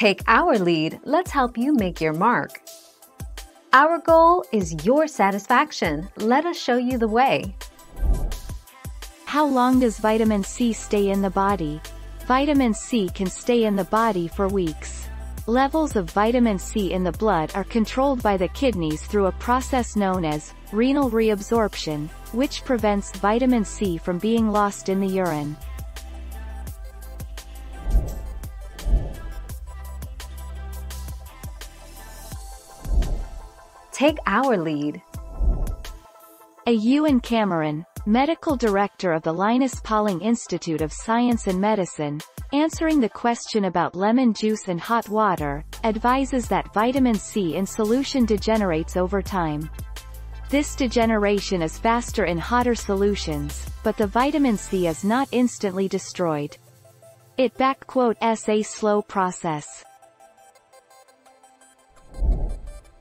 Take our lead, let's help you make your mark. Our goal is your satisfaction. Let us show you the way. How long does vitamin C stay in the body? Vitamin C can stay in the body for weeks. Levels of vitamin C in the blood are controlled by the kidneys through a process known as renal reabsorption, which prevents vitamin C from being lost in the urine. Take our lead. Ewan Cameron, medical director of the Linus Pauling Institute of Science and Medicine, answering the question about lemon juice and hot water, advises that vitamin C in solution degenerates over time. This degeneration is faster in hotter solutions, but the vitamin C is not instantly destroyed. It is a slow process.